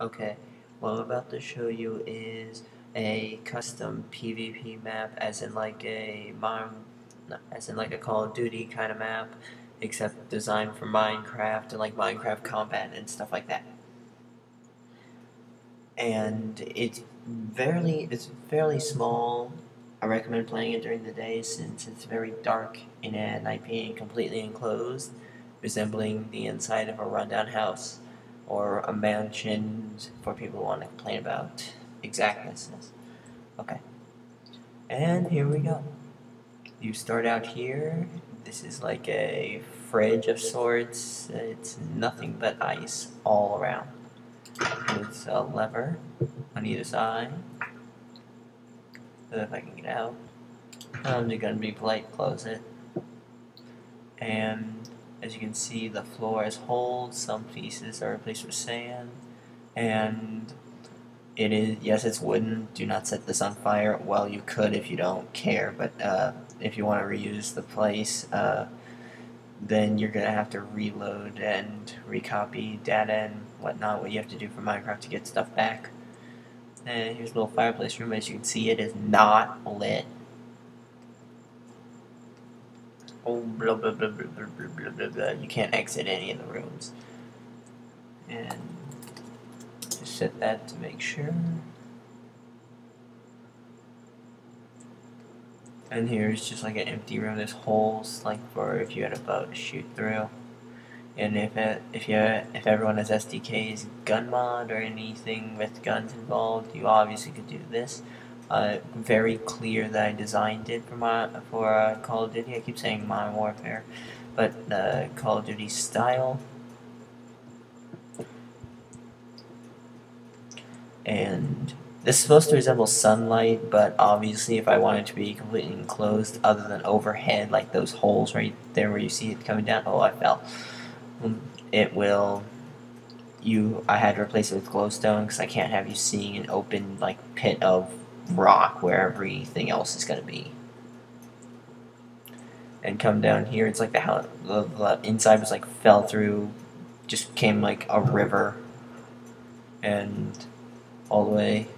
Okay, what I'm about to show you is a custom PvP map, as in like a Call of Duty kind of map, except designed for Minecraft and like Minecraft combat and stuff like that. And it's fairly small. I recommend playing it during the day since it's very dark in an IP and completely enclosed, resembling the inside of a rundown house or a mansion for people who want to complain about exactness. Okay, and here we go. You start out here. This is like a fridge of sorts. It's nothing but ice all around. It's a lever on either side. If I can get out, I'm just gonna be polite, close it. And as you can see, the floor is holes. Some pieces are replaced with sand, and it is, yes, it's wooden. Do not set this on fire. Well, you could if you don't care, but if you want to reuse the place, then you're gonna have to reload and recopy data and whatnot. What you have to do for Minecraft to get stuff back. And here's a little fireplace room. As you can see, it is not lit. Oh, blah, blah, blah, blah, blah, blah, blah, blah. You can't exit any of the rooms. And just set that to make sure. And here's just like an empty room. There's holes, like for if you had a bow to shoot through. And if everyone has SDKs, gun mod, or anything with guns involved, you obviously could do this. Very clear that I designed it for Call of Duty. I keep saying Modern Warfare, but the Call of Duty style. And this is supposed to resemble sunlight, but obviously if I wanted to be completely enclosed other than overhead, like those holes right there where you see it coming down, oh, I fell. I had to replace it with glowstone because I can't have you seeing an open like pit of rock where everything else is gonna be. And come down here, it's like the inside was like fell through, just came like a river, and all the way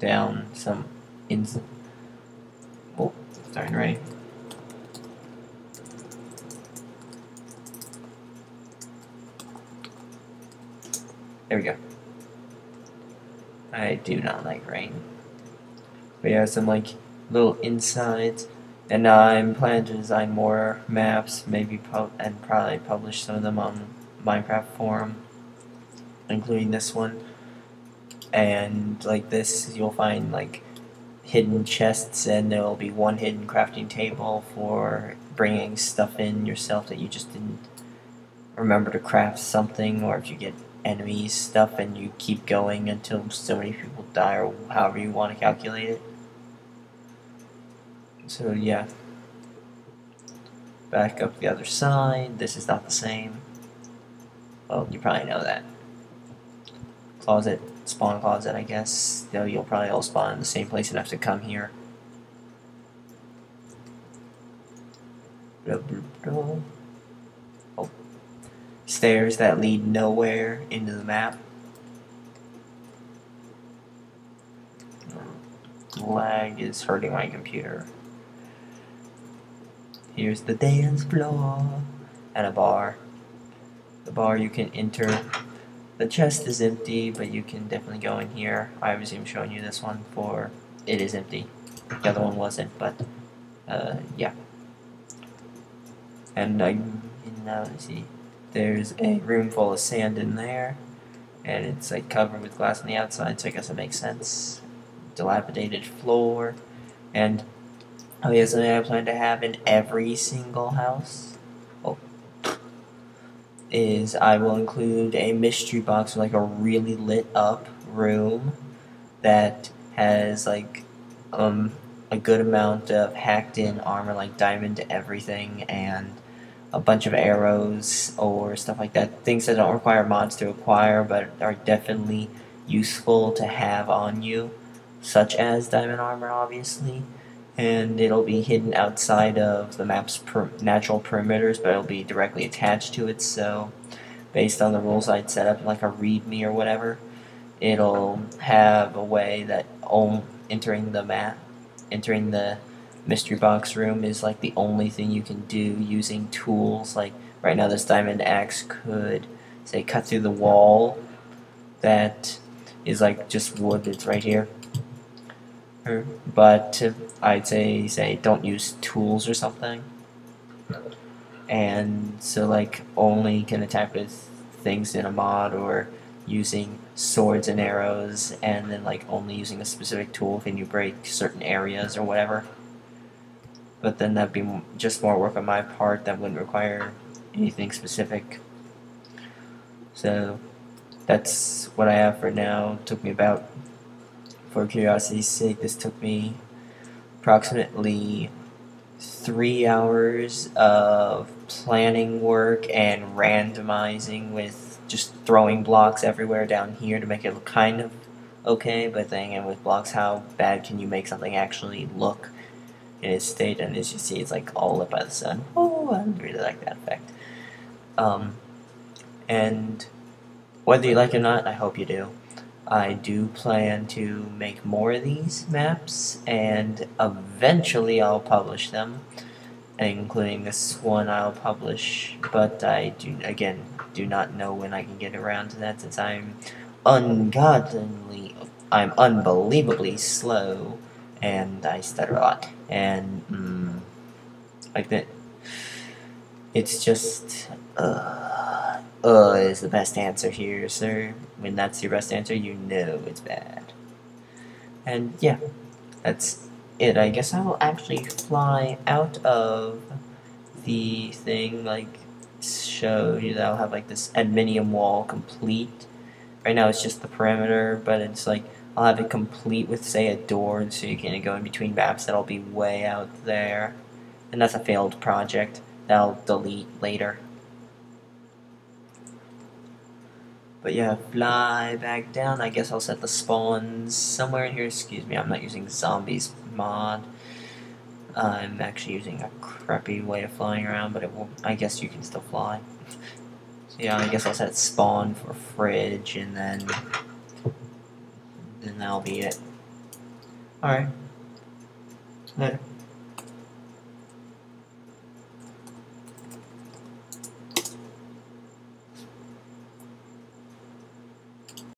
down some inside. Oh, starting right. There we go. I do not like rain. But yeah, some like little insides, and I'm planning to design more maps, maybe probably publish some of them on Minecraft forum, including this one. And like this, you'll find like hidden chests, and there will be one hidden crafting table for bringing stuff in yourself that you just didn't remember to craft something, or if you get enemies stuff and you keep going until so many people die, or however you want to calculate it. So yeah, back up the other side. This is not the same. Well, you probably know that. Closet, spawn closet, I guess. Though you'll probably all spawn in the same place and have to come here. Blah, blah, blah. Stairs that lead nowhere into the map. Lag is hurting my computer. Here's the dance floor and a bar. The bar you can enter. The chest is empty, but you can definitely go in here. I obviously am showing you this one for it is empty. The other one wasn't, but yeah. And now let's see. There's a room full of sand in there, and it's like covered with glass on the outside, so I guess it makes sense. Dilapidated floor, and oh yeah, something I plan to have in every single house. Oh, is I will include a mystery box with like a really lit up room that has like a good amount of hacked in armor, like diamond everything, and a bunch of arrows or stuff like that. Things that don't require mods to acquire but are definitely useful to have on you, such as diamond armor, obviously. And it'll be hidden outside of the map's natural perimeters, but it'll be directly attached to it, so based on the rules I'd set up, like a readme or whatever, it'll have a way that entering the map, entering the mystery box room is like the only thing you can do using tools. Like right now this diamond axe could say cut through the wall that is like just wood that's right here, but I'd say don't use tools or something, and so like only can attack with things in a mod or using swords and arrows, and then like only using a specific tool can you break certain areas or whatever. But then that'd be just more work on my part that wouldn't require anything specific. So that's what I have for now. It took me about, for curiosity's sake, this took me approximately 3 hours of planning work and randomizing with just throwing blocks everywhere down here to make it look kind of okay, but then again with blocks, how bad can you make something actually look in its state? And as you see, it's like all lit by the sun. Oh, I really like that effect. And whether you like it or not, I hope you do. I do plan to make more of these maps, and eventually I'll publish them, including this one I'll publish, but I do not know when I can get around to that, since I'm unbelievably slow, and I stutter a lot, and like that. It's just is the best answer here, sir. When that's your best answer, you know it's bad. And yeah, that's it. I guess I'll actually fly out of the thing, like show you that I'll have like this adminium wall complete. Right now it's just the perimeter, but it's like I'll have it complete with, say, a door, so you can go in between maps. That'll be way out there, and that's a failed project that I'll delete later. But yeah, fly back down. I guess I'll set the spawns somewhere in here. Excuse me, I'm not using zombies mod. I'm actually using a crappy way of flying around, but it will, I guess you can still fly. So yeah, I guess I'll set spawn for fridge, and then that'll be it. Alright. Later.